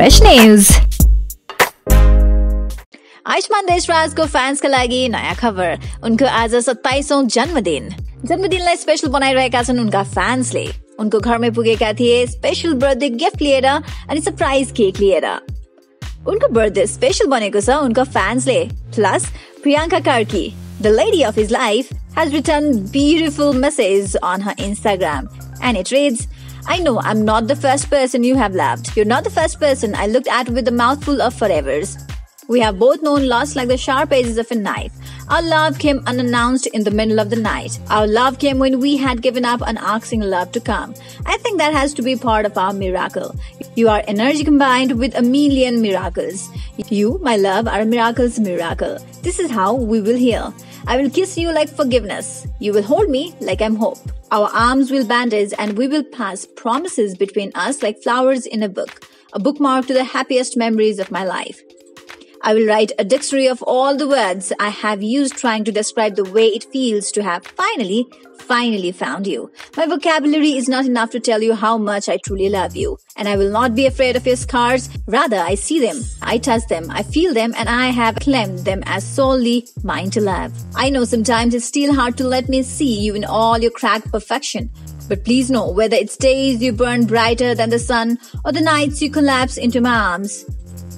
fresh news. Ayushman Deshraj को fans का लागि नयाँ खबर। उनको आज 27औं जन्मदिन। जन्मदिनलाई स्पेशल बनाइरहेका छन् उनका फ्यान्सले। उनको घरमै पुगेका थिए स्पेशल बर्थडे गिफ्ट लिएर अनि सरप्राइज केक लिएर। उनको बर्थडे स्पेशल बनेको छ उनका फ्यान्सले। Plus Priyanka Karki, the lady of his life, has written beautiful messages on her Instagram and it reads, I know I'm not the first person you have loved. You're not the first person I looked at with a mouthful of forevers. We have both known loss like the sharp edges of a knife. Our love came unannounced in the middle of the night. Our love came when we had given up on asking love to come. I think that has to be part of our miracle. You are energy combined with a million miracles. You, my love, are a miracle's miracle. This is how we will heal. I will kiss you like forgiveness. You will hold me like I'm hope. Our arms will bandage and we will pass promises between us like flowers in a bookmark to the happiest memories of my life. I will write a dictionary of all the words I have used trying to describe the way it feels to have finally found you. My vocabulary is not enough to tell you how much I truly love you. And I will not be afraid of your scars. Rather, I see them, I touch them, I feel them, and I have claimed them as solely mine to love. I know sometimes it's still hard to let me see you in all your cracked perfection. But please know, whether it's days you burn brighter than the sun or the nights you collapse into my arms,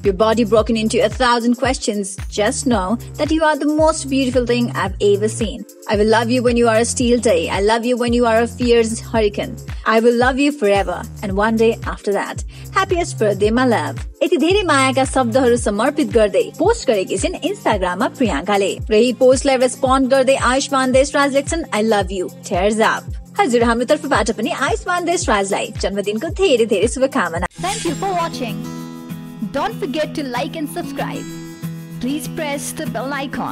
your body broken into 1,000 questions, just know that you are the most beautiful thing I've ever seen. I will love you when you are a steel day. I love you when you are a fierce hurricane. I will love you forever and one day after that. Happiest birthday, my love. यति धेरै मायाका शब्दहरू समर्पित गर्दै post गरेकी छिन् इन्स्टाग्राममा प्रियंकाले। यही पोस्टलाई रेस्पोन्ड गर्दै आयुष्मान देशराज लेख्छन्, आई लभ यू टियर्स अप। हजुर, हाम्रो तर्फबाट पनि आयुष्मान देशराजलाई जन्मदिनको धेरै धेरै शुभकामना। Thank you for watching. Don't forget to like and subscribe. Please press the bell icon.